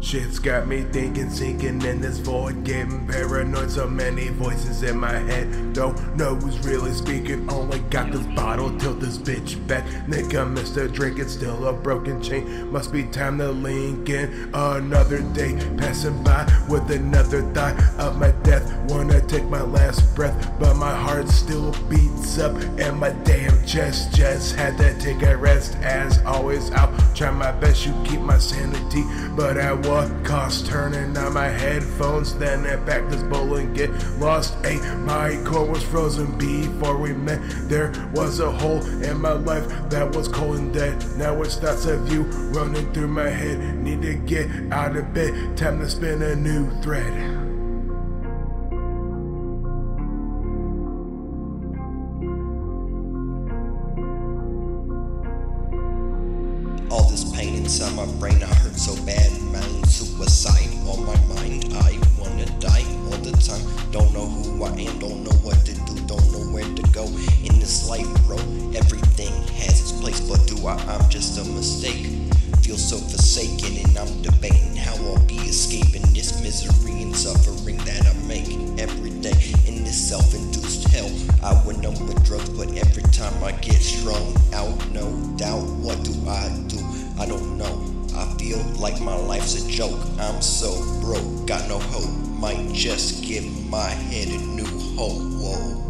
Shit's got me thinking, sinking in this void, getting paranoid, so many voices in my head. Don't know who's really speaking, only got this bottle, tilt this bitch back. Nigga missed a drink, it's still a broken chain. Must be time to link in another day. Passing by with another thought of my death. Wanna take my last breath, but my heart still beats up, and my damn chest just had to take a rest. As always, I'll try my best to keep my sanity, but I what cost? Turning on my headphones, then I packed this bowl and get lost. Ay, my core was frozen before we met. There was a hole in my life that was cold and dead. Now it's thoughts of you running through my head. Need to get out of bed, time to spin a new thread. All this pain inside my brain, I hurt so bad, man, suicide on my mind, I wanna die all the time. Don't know who I am, don't know what to do, don't know where to go in this life, bro. Everything has its place, but do I'm just a mistake. Feel so forsaken, and I'm debating how I'll be escaping this misery and suffering that I make every day in this self-induced hell. I went on with drugs, but every time I get strung out, no doubt, what do? I don't know. I feel like my life's a joke. I'm so broke, got no hope. Might just give my head a new hope. Whoa.